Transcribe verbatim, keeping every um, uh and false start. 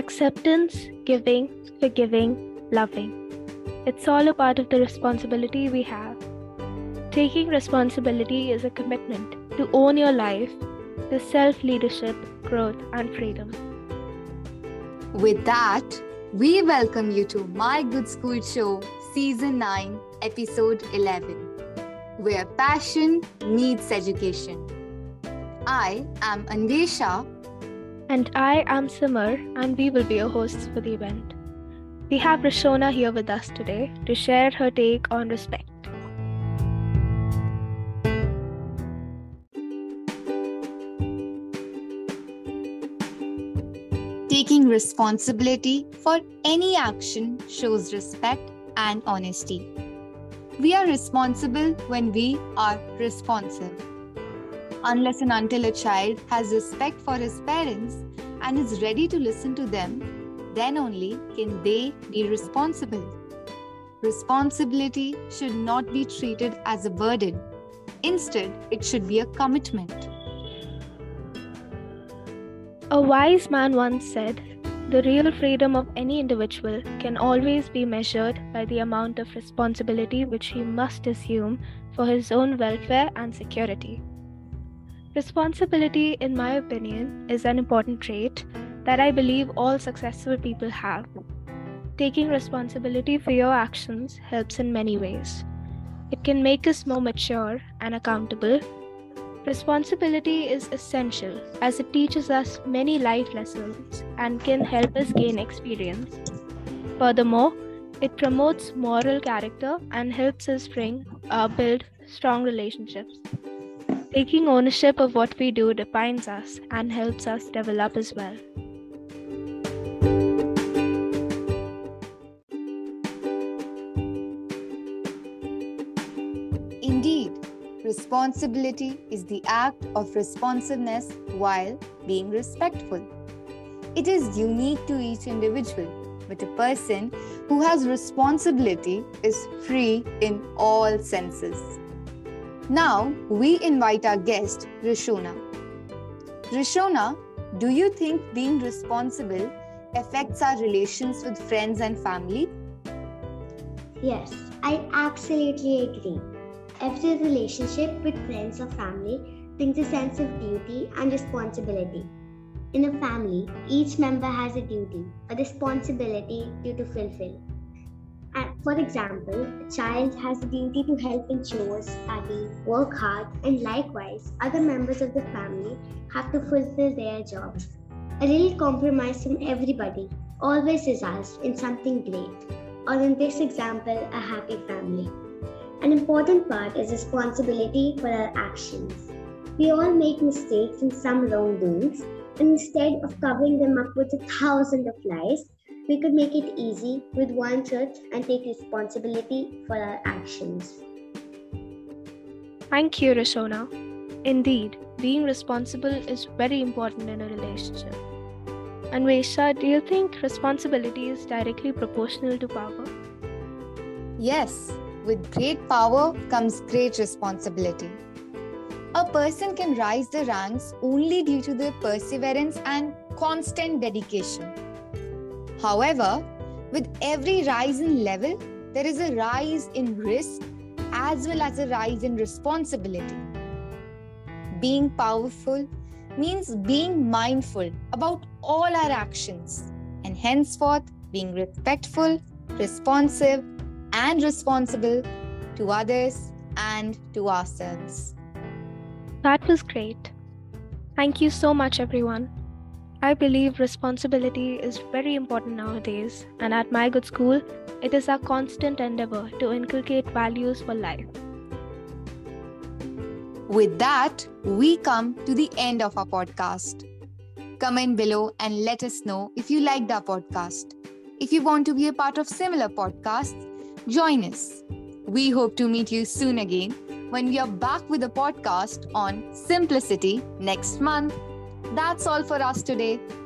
Acceptance, giving, forgiving, loving. It's all a part of the responsibility we have. Taking responsibility is a commitment to own your life, to self-leadership, growth, and freedom. With that, we welcome you to My Good School Show, Season nine, Episode eleven, where passion meets education. I am Anvesha. And I am Simar, and we will be your hosts for the event. We have Rishona here with us today to share her take on respect. Taking responsibility for any action shows respect and honesty. We are responsible when we are responsive. Unless and until a child has respect for his parents and is ready to listen to them, then only can they be responsible. Responsibility should not be treated as a burden. Instead, it should be a commitment. A wise man once said, "The real freedom of any individual can always be measured by the amount of responsibility which he must assume for his own welfare and security." Responsibility, in my opinion, is an important trait that I believe all successful people have. Taking responsibility for your actions helps in many ways. It can make us more mature and accountable. Responsibility is essential as it teaches us many life lessons and can help us gain experience. Furthermore, it promotes moral character and helps us bring, uh, build strong relationships. Taking ownership of what we do defines us and helps us develop as well. Indeed, responsibility is the act of responsiveness while being respectful. It is unique to each individual, but a person who has responsibility is free in all senses. Now, we invite our guest, Rishona. Rishona, do you think being responsible affects our relations with friends and family? Yes, I absolutely agree. Every relationship with friends or family brings a sense of duty and responsibility. In a family, each member has a duty, a responsibility to fulfill. For example, a child has the duty to help in chores, study, work hard, and likewise, other members of the family have to fulfill their jobs. A little compromise from everybody always results in something great, or in this example, a happy family. An important part is responsibility for our actions. We all make mistakes and some wrongdoings, and instead of covering them up with a thousand of lies, we could make it easy with one truth and take responsibility for our actions. Thank you, Rishona. Indeed, being responsible is very important in a relationship. Anvesha, do you think responsibility is directly proportional to power? Yes, with great power comes great responsibility. A person can rise the ranks only due to their perseverance and constant dedication. However, with every rise in level, there is a rise in risk as well as a rise in responsibility. Being powerful means being mindful about all our actions and henceforth being respectful, responsive, and responsible to others and to ourselves. That was great. Thank you so much, everyone. I believe responsibility is very important nowadays, and at My Good School, it is our constant endeavor to inculcate values for life. With that, we come to the end of our podcast. Comment below and let us know if you liked our podcast. If you want to be a part of similar podcasts, join us. We hope to meet you soon again when we are back with a podcast on simplicity next month. That's all for us today.